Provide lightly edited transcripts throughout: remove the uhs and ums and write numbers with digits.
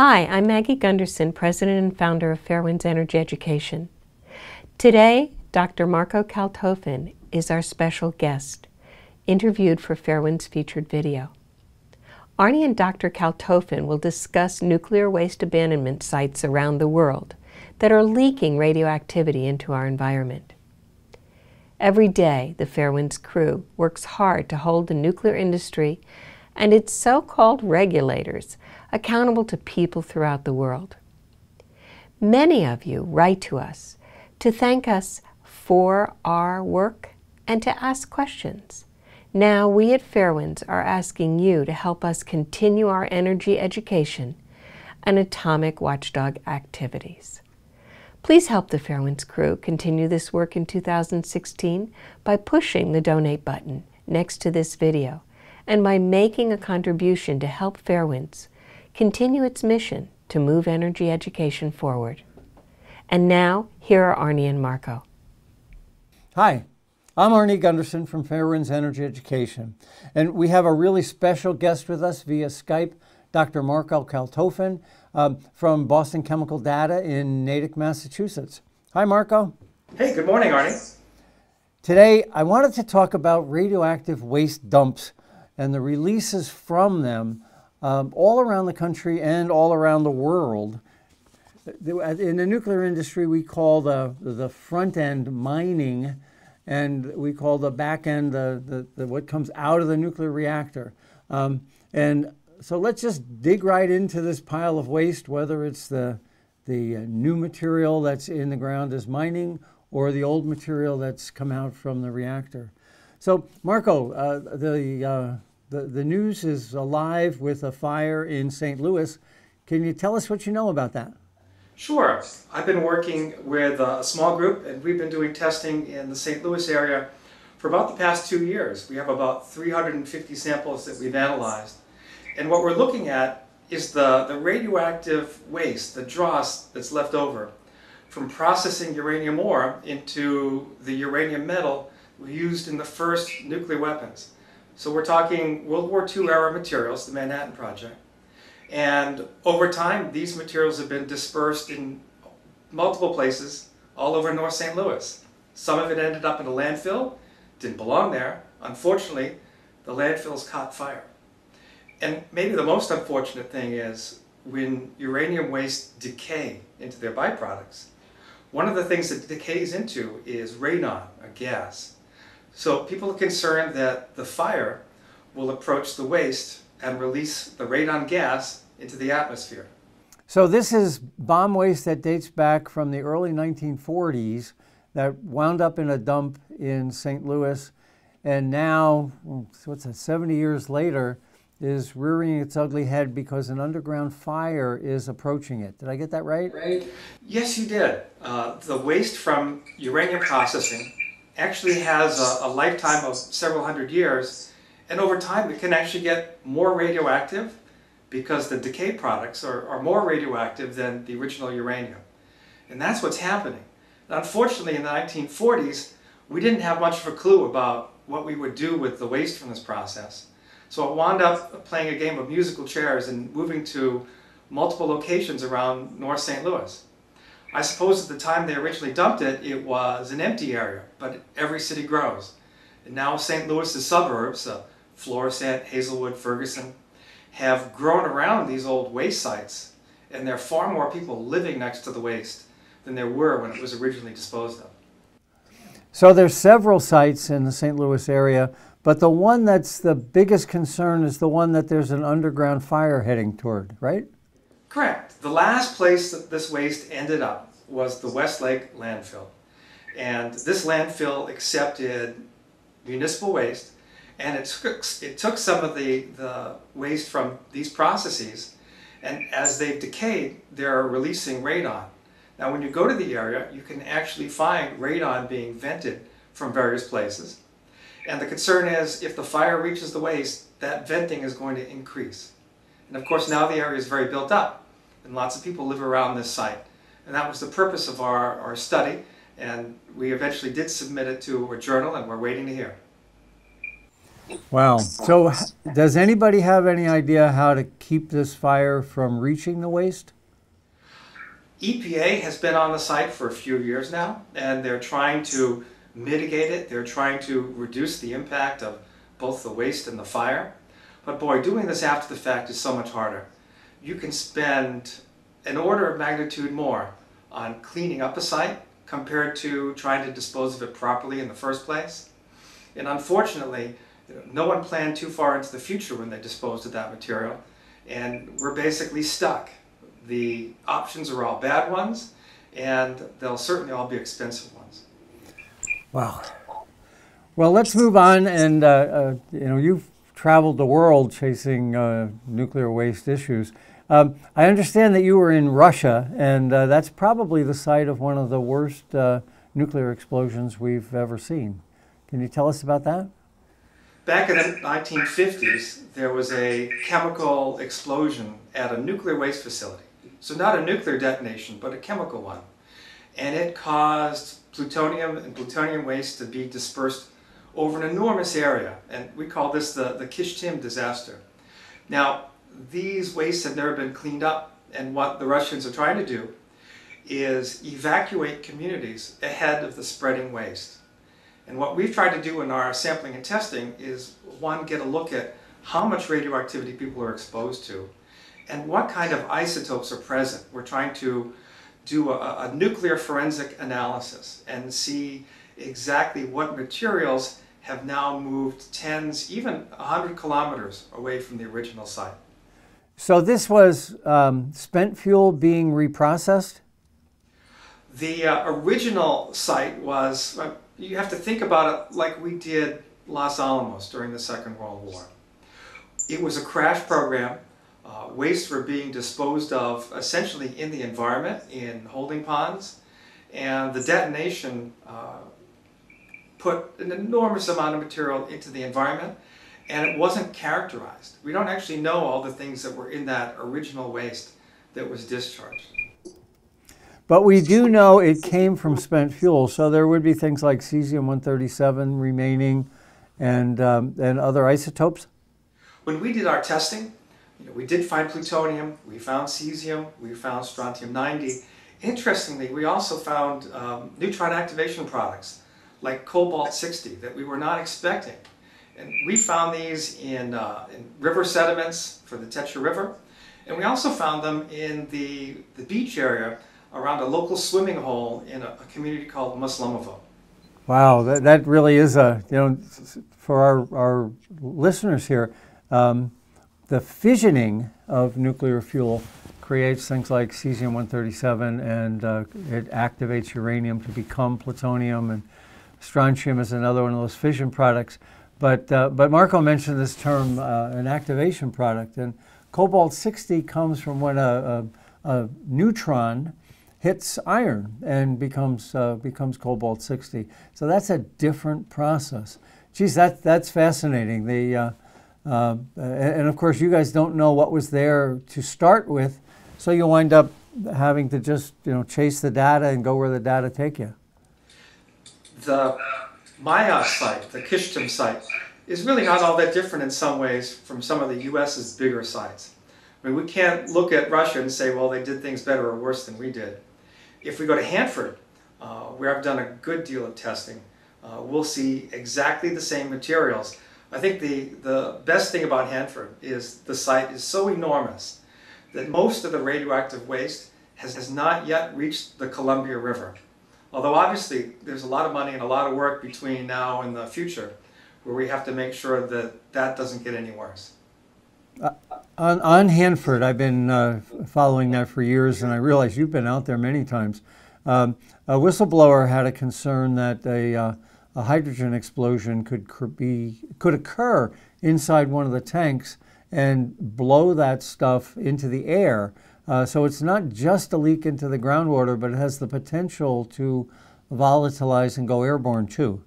Hi, I'm Maggie Gunderson, president and founder of Fairwinds Energy Education. Today, Dr. Marco Kaltofen is our special guest, interviewed for Fairwinds featured video. Arnie and Dr. Kaltofen will discuss nuclear waste abandonment sites around the world that are leaking radioactivity into our environment. Every day, the Fairwinds crew works hard to hold the nuclear industry and its so-called regulators accountable to people throughout the world. Many of you write to us to thank us for our work and to ask questions. Now we at Fairwinds are asking you to help us continue our energy education and atomic watchdog activities. Please help the Fairwinds crew continue this work in 2016 by pushing the donate button next to this video and by making a contribution to help Fairwinds continue its mission to move energy education forward. And now, here are Arnie and Marco. Hi, I'm Arnie Gundersen from Fairwinds Energy Education, and we have a really special guest with us via Skype, Dr. Marco Kaltofen from Boston Chemical Data in Natick, Massachusetts. Hi, Marco. Hey, good morning, Arnie. Today, I wanted to talk about radioactive waste dumps and the releases from them all around the country and all around the world. In the nuclear industry, we call the front end mining, and we call the back end what comes out of the nuclear reactor. And so let's just dig right into this pile of waste, whether it's the new material that's in the ground as mining or the old material that's come out from the reactor. So, Marco, the news is alive with a fire in St. Louis. Can you tell us what you know about that? Sure. I've been working with a small group, and we've been doing testing in the St. Louis area for about the past 2 years. We have about 350 samples that we've analyzed. And what we're looking at is the radioactive waste, the dross that's left over from processing uranium ore into the uranium metal used in the first nuclear weapons. So we're talking World War II era materials, the Manhattan Project. And over time, these materials have been dispersed in multiple places all over North St. Louis. Some of it ended up in a landfill, didn't belong there. Unfortunately, the landfills caught fire. And maybe the most unfortunate thing is when uranium waste decay into their byproducts, one of the things that decays into is radon, a gas. So people are concerned that the fire will approach the waste and release the radon gas into the atmosphere. So this is bomb waste that dates back from the early 1940s that wound up in a dump in St. Louis, and now, what's that, 70 years later, is rearing its ugly head because an underground fire is approaching it. Did I get that right? Yes, you did. The waste from uranium processing actually has a lifetime of several hundred years, and over time it can actually get more radioactive because the decay products are more radioactive than the original uranium. And that's what's happening. And unfortunately, in the 1940s, we didn't have much of a clue about what we would do with the waste from this process. So it wound up playing a game of musical chairs and moving to multiple locations around North St. Louis. I suppose at the time they originally dumped it, it was an empty area, but every city grows. And now St. Louis' suburbs, Florissant, Hazelwood, Ferguson, have grown around these old waste sites, and there are far more people living next to the waste than there were when it was originally disposed of. So there's several sites in the St. Louis area, but the one that's the biggest concern is the one that there's an underground fire heading toward, right? Correct. The last place that this waste ended up was the Westlake landfill. And this landfill accepted municipal waste, and it took some of the waste from these processes, and as they've decayed, they're releasing radon. Now when you go to the area, you can actually find radon being vented from various places. And the concern is if the fire reaches the waste, that venting is going to increase. And of course now the area is very built up. and lots of people live around this site. And that was the purpose of our study, and we eventually did submit it to a journal, and we're waiting to hear. Wow. So does anybody have any idea how to keep this fire from reaching the waste? EPA has been on the site for a few years now, and they're trying to mitigate it. They're trying to reduce the impact of both the waste and the fire. But boy, doing this after the fact is so much harder. You can spend an order of magnitude more on cleaning up a site compared to trying to dispose of it properly in the first place. And unfortunately, no one planned too far into the future when they disposed of that material, and we're basically stuck. The options are all bad ones, and they'll certainly all be expensive ones. Wow. Well, let's move on, and you know, you've traveled the world chasing nuclear waste issues. I understand that you were in Russia, and that's probably the site of one of the worst nuclear explosions we've ever seen. Can you tell us about that? Back in the 1950s, there was a chemical explosion at a nuclear waste facility. So not a nuclear detonation, but a chemical one. And it caused plutonium and plutonium waste to be dispersed over an enormous area. And we call this the Kyshtym disaster. Now, these wastes have never been cleaned up. And what the Russians are trying to do is evacuate communities ahead of the spreading waste. And what we've tried to do in our sampling and testing is, one, get a look at how much radioactivity people are exposed to and what kind of isotopes are present. We're trying to do a nuclear forensic analysis and see exactly what materials have now moved tens, even 100 kilometers away from the original site. So this was spent fuel being reprocessed? The original site was... you have to think about it like we did Los Alamos during the Second World War. It was a crash program. Wastes were being disposed of essentially in the environment, in holding ponds, and the detonation put an enormous amount of material into the environment, and it wasn't characterized. We don't actually know all the things that were in that original waste that was discharged. But we do know it came from spent fuel, so there would be things like cesium-137 remaining and other isotopes? When we did our testing, you know, we did find plutonium, we found cesium, we found strontium-90. Interestingly, we also found neutron activation products like cobalt-60 that we were not expecting. And we found these in river sediments for the Techa River, and we also found them in the beach area around a local swimming hole in a community called Muslimova. Wow, that really is a, you know, for our listeners here, the fissioning of nuclear fuel creates things like cesium-137, and it activates uranium to become plutonium, and strontium is another one of those fission products. But Marco mentioned this term, an activation product, and cobalt-60 comes from when a neutron hits iron and becomes cobalt-60. So that's a different process. Geez, that's fascinating. The and of course you guys don't know what was there to start with, so you wind up having to just, you know, chase the data and go where the data take you. The Mayak site, the Kyshtym site, is really not all that different in some ways from some of the U.S.'s bigger sites. I mean, we can't look at Russia and say, well, they did things better or worse than we did. If we go to Hanford, where I've done a good deal of testing, we'll see exactly the same materials. I think the best thing about Hanford is the site is so enormous that most of the radioactive waste has not yet reached the Columbia River. Although obviously there's a lot of money and a lot of work between now and the future where we have to make sure that that doesn't get any worse. On Hanford, I've been following that for years, and I realize you've been out there many times. A whistleblower had a concern that a hydrogen explosion could occur inside one of the tanks and blow that stuff into the air. So it's not just a leak into the groundwater, but it has the potential to volatilize and go airborne too.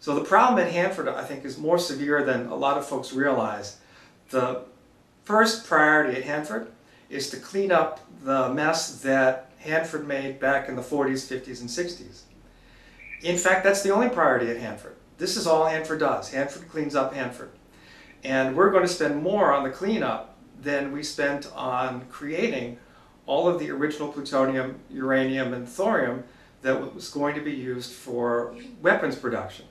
So the problem at Hanford, I think, is more severe than a lot of folks realize. The first priority at Hanford is to clean up the mess that Hanford made back in the 40s, 50s, and 60s. In fact, that's the only priority at Hanford. This is all Hanford does. Hanford cleans up Hanford. And we're going to spend more on the cleanup than we spent on creating all of the original plutonium, uranium, and thorium that was going to be used for weapons production.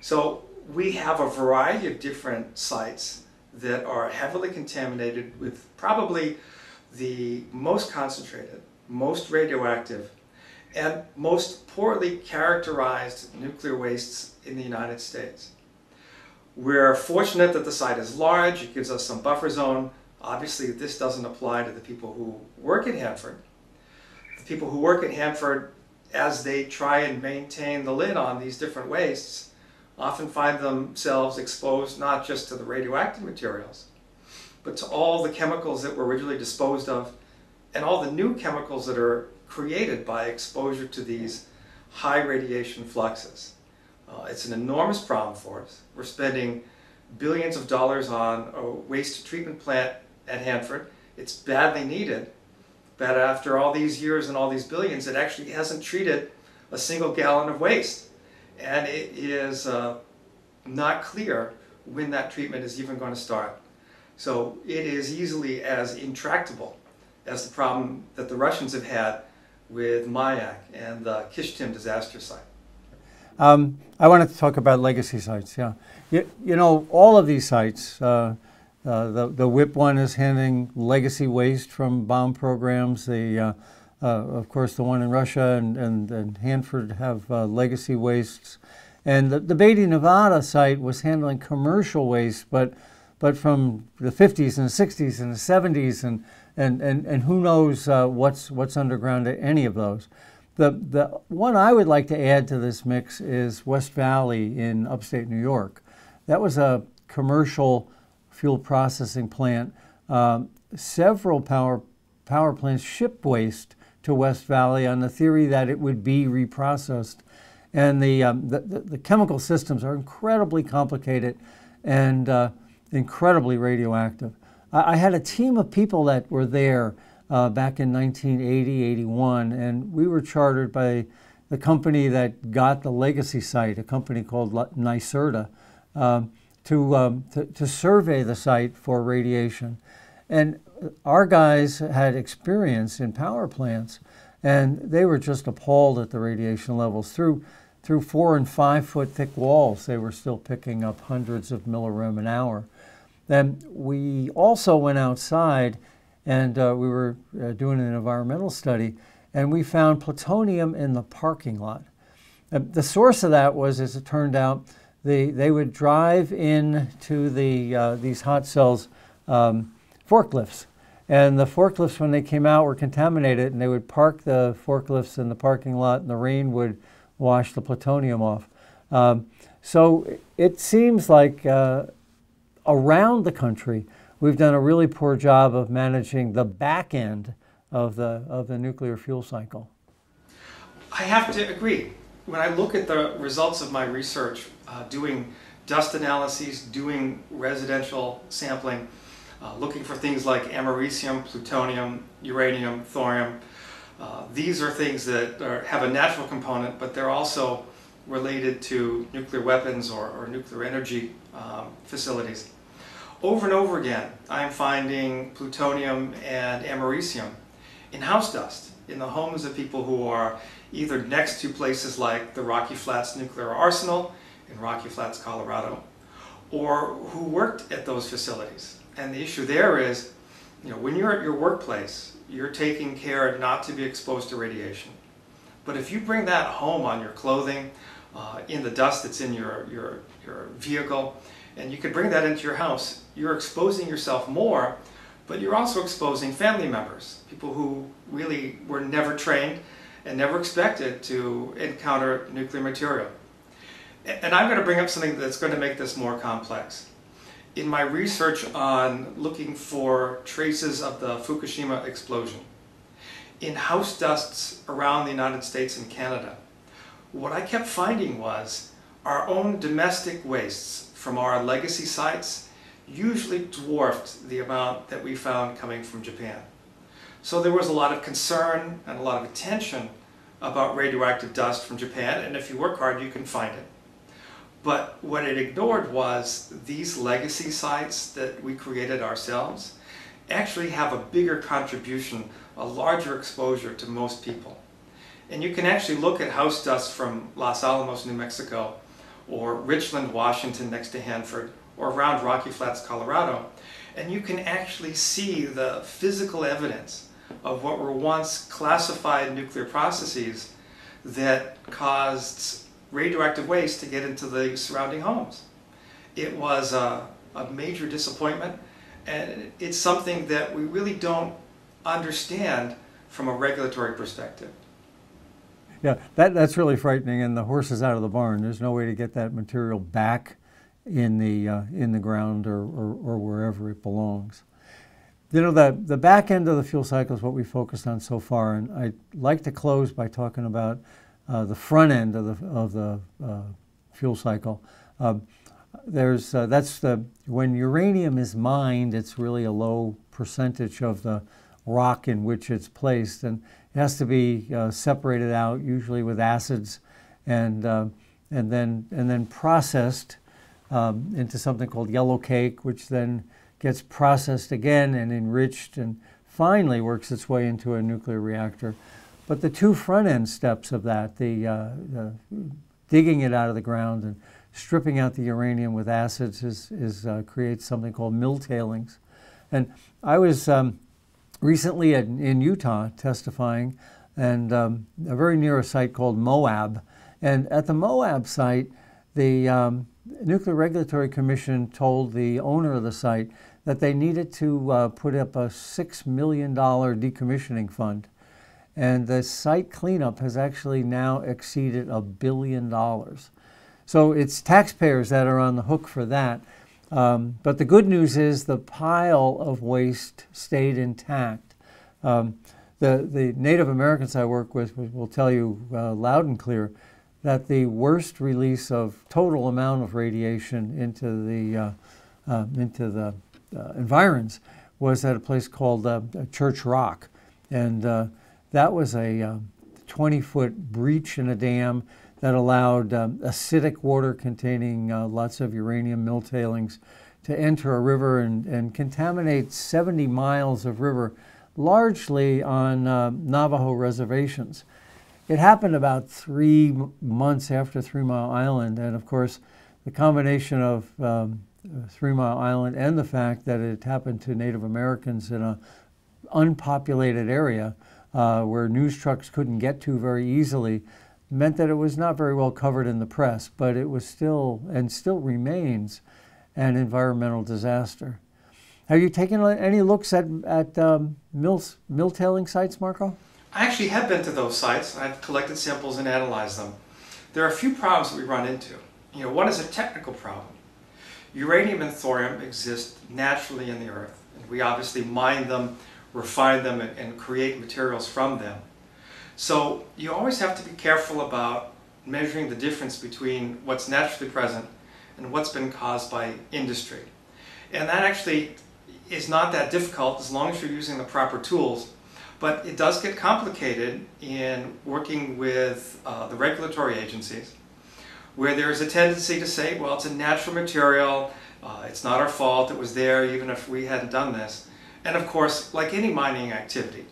So we have a variety of different sites that are heavily contaminated with probably the most concentrated, most radioactive, and most poorly characterized nuclear wastes in the United States. We're fortunate that the site is large. It gives us some buffer zone. Obviously, this doesn't apply to the people who work at Hanford. The people who work at Hanford, as they try and maintain the lid on these different wastes, often find themselves exposed not just to the radioactive materials, but to all the chemicals that were originally disposed of and all the new chemicals that are created by exposure to these high radiation fluxes. It's an enormous problem for us. We're spending billions of dollars on a waste treatment plant at Hanford. It's badly needed, but after all these years and all these billions, it actually hasn't treated a single gallon of waste. And it is not clear when that treatment is even going to start. So it is easily as intractable as the problem that the Russians have had with Mayak and the Kyshtym disaster site. I wanted to talk about legacy sites. Yeah, you know, all of these sites, the WIP one is handling legacy waste from bomb programs. The, of course, the one in Russia and Hanford have legacy wastes. And the Beatty, Nevada site was handling commercial waste, but from the 50s and the 60s and the 70s, and who knows what's underground at any of those. The one I would like to add to this mix is West Valley in upstate New York. That was a commercial fuel processing plant. Several power plants shipped waste to West Valley on the theory that it would be reprocessed. And the chemical systems are incredibly complicated and incredibly radioactive. I had a team of people that were there back in 1980, 81, and we were chartered by the company that got the legacy site, a company called NYSERDA, to survey the site for radiation. And our guys had experience in power plants, and they were just appalled at the radiation levels. Through 4- and 5-foot thick walls, they were still picking up hundreds of millirem an hour. Then we also went outside, and we were doing an environmental study, and we found plutonium in the parking lot. The source of that was, as it turned out, they would drive in to these hot cells forklifts. And the forklifts, when they came out, were contaminated, and they would park the forklifts in the parking lot, and the rain would wash the plutonium off. So it seems like around the country, we've done a really poor job of managing the back end of the nuclear fuel cycle. I have to agree. When I look at the results of my research, doing dust analyses, doing residential sampling, looking for things like americium, plutonium, uranium, thorium, these are things that have a natural component, but they're also related to nuclear weapons or nuclear energy facilities. Over and over again, I'm finding plutonium and americium in house dust, in the homes of people who are either next to places like the Rocky Flats Nuclear Arsenal in Rocky Flats, Colorado, or who worked at those facilities. And the issue there is, you know, when you're at your workplace, you're taking care not to be exposed to radiation. But if you bring that home on your clothing, in the dust that's in your vehicle, and you can bring that into your house, you're exposing yourself more, but you're also exposing family members, people who really were never trained and never expected to encounter nuclear material. And I'm going to bring up something that's going to make this more complex. In my research on looking for traces of the Fukushima explosion, in house dusts around the United States and Canada, what I kept finding was our own domestic wastes from our legacy sites usually dwarfed the amount that we found coming from Japan. So there was a lot of concern and a lot of attention about radioactive dust from Japan, and if you work hard you can find it. But what it ignored was these legacy sites that we created ourselves actually have a bigger contribution, a larger exposure to most people. And you can actually look at house dust from Los Alamos, New Mexico, or Richland, Washington next to Hanford, or around Rocky Flats, Colorado, and you can actually see the physical evidence of what were once classified nuclear processes that caused radioactive waste to get into the surrounding homes. It was a major disappointment, and it's something that we really don't understand from a regulatory perspective. Yeah, that's really frightening, and the horse is out of the barn. There's no way to get that material back in the ground or wherever it belongs. You know, the back end of the fuel cycle is what we focused on so far, and I'd like to close by talking about the front end of the fuel cycle. When uranium is mined, it's really a low percentage of the rock in which it's placed, and it has to be separated out, usually with acids, and then processed into something called yellow cake, which then gets processed again and enriched, and finally works its way into a nuclear reactor. But the two front end steps of that, the digging it out of the ground and stripping out the uranium with acids, creates something called mill tailings. And I was recently in Utah testifying, and very near a site called Moab. And at the Moab site, the Nuclear Regulatory Commission told the owner of the site that they needed to put up a $6 million decommissioning fund. And the site cleanup has actually now exceeded $1 billion. So it's taxpayers that are on the hook for that. But the good news is the pile of waste stayed intact. The Native Americans I work with will tell you loud and clear that the worst release of total amount of radiation into the environs was at a place called Church Rock. And that was a 20-foot breach in a dam that allowed acidic water containing lots of uranium mill tailings to enter a river and contaminate 70 miles of river, largely on Navajo reservations. It happened about 3 months after 3 Mile Island, and of course the combination of 3 Mile Island and the fact that it happened to Native Americans in an unpopulated area where news trucks couldn't get to very easily meant that it was not very well covered in the press, but it was still, and still remains, an environmental disaster. Have you taken any looks at mill tailing sites, Marco? I actually have been to those sites. I've collected samples and analyzed them. There are a few problems that we run into. You know, one is a technical problem. Uranium and thorium exist naturally in the earth, and we obviously mine them, refine them, and create materials from them. So you always have to be careful about measuring the difference between what's naturally present and what's been caused by industry. And that actually is not that difficult as long as you're using the proper tools, but it does get complicated in working with the regulatory agencies, where there is a tendency to say, well, it's a natural material, it's not our fault, it was there even if we hadn't done this. And of course, like any mining activity,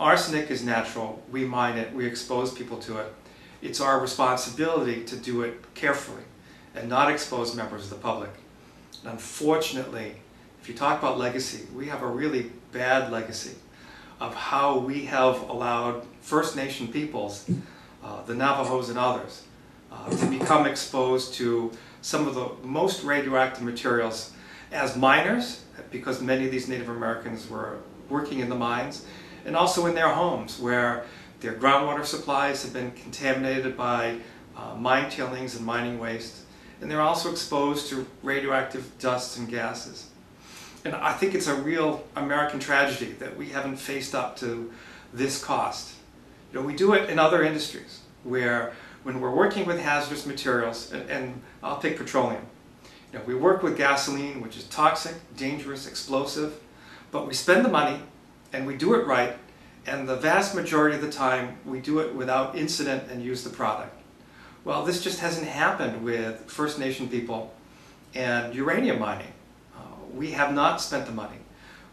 arsenic is natural, we mine it, we expose people to it. It's our responsibility to do it carefully and not expose members of the public. And unfortunately, if you talk about legacy, we have a really bad legacy of how we have allowed First Nation peoples, the Navajos and others, to become exposed to some of the most radioactive materials as miners, because many of these Native Americans were working in the mines, and also in their homes, where their groundwater supplies have been contaminated by mine tailings and mining waste, and they're also exposed to radioactive dusts and gases. And I think it's a real American tragedy that we haven't faced up to this cost. You know, we do it in other industries, where when we're working with hazardous materials, and I'll pick petroleum. You know, we work with gasoline, which is toxic, dangerous, explosive, but we spend the money and we do it right, and the vast majority of the time we do it without incident and use the product. Well, this just hasn't happened with First Nation people and uranium mining. We have not spent the money.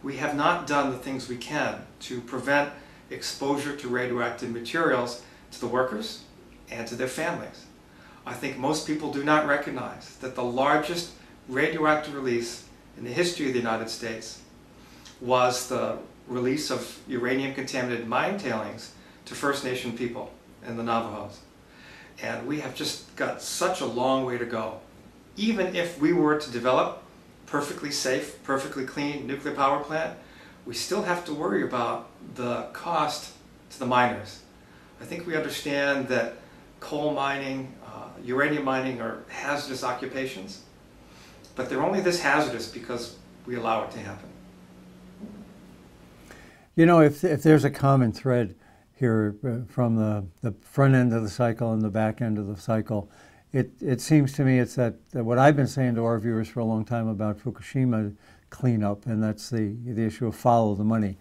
We have not done the things we can to prevent exposure to radioactive materials to the workers and to their families. I think most people do not recognize that the largest radioactive release in the history of the United States was the release of uranium-contaminated mine tailings to First Nation people and the Navajos. And we have just got such a long way to go. Even if we were to develop perfectly safe, perfectly clean nuclear power plant, we still have to worry about the cost to the miners. I think we understand that coal mining, uranium mining are hazardous occupations, but they're only this hazardous because we allow it to happen. You know, if there's a common thread here from the front end of the cycle and the back end of the cycle, it seems to me it's that what I've been saying to our viewers for a long time about Fukushima cleanup, and that's the issue of follow the money.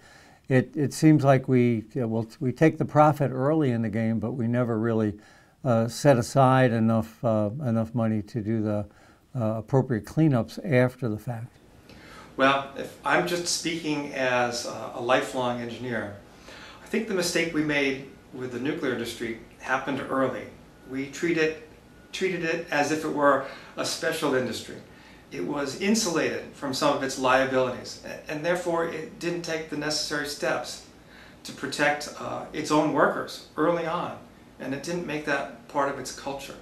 It seems like we take the profit early in the game, but we never really set aside enough money to do the appropriate cleanups after the fact. Well, if I'm just speaking as a lifelong engineer, I think the mistake we made with the nuclear industry happened early. We treated it as if it were a special industry. It was insulated from some of its liabilities, and therefore it didn't take the necessary steps to protect its own workers early on, and it didn't make that part of its culture.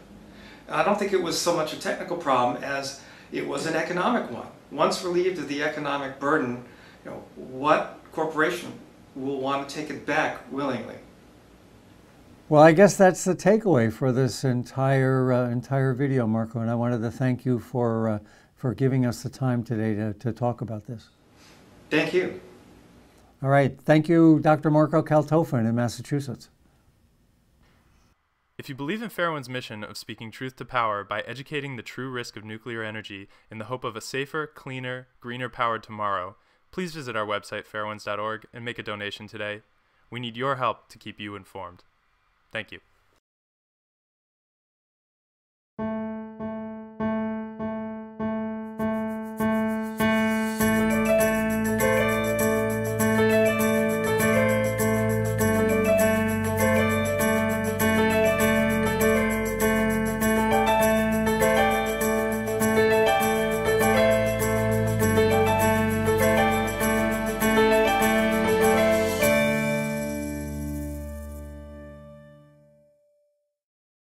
And I don't think it was so much a technical problem as it was an economic one. Once relieved of the economic burden, you know, what corporation will want to take it back willingly? Well, I guess that's the takeaway for this entire video, Marco, and I wanted to thank you for giving us the time today to talk about this. Thank you. All right. Thank you, Dr. Marco Kaltofen in Massachusetts. If you believe in Fairwind's mission of speaking truth to power by educating the true risk of nuclear energy in the hope of a safer, cleaner, greener powered tomorrow, please visit our website, fairwinds.org, and make a donation today. We need your help to keep you informed. Thank you.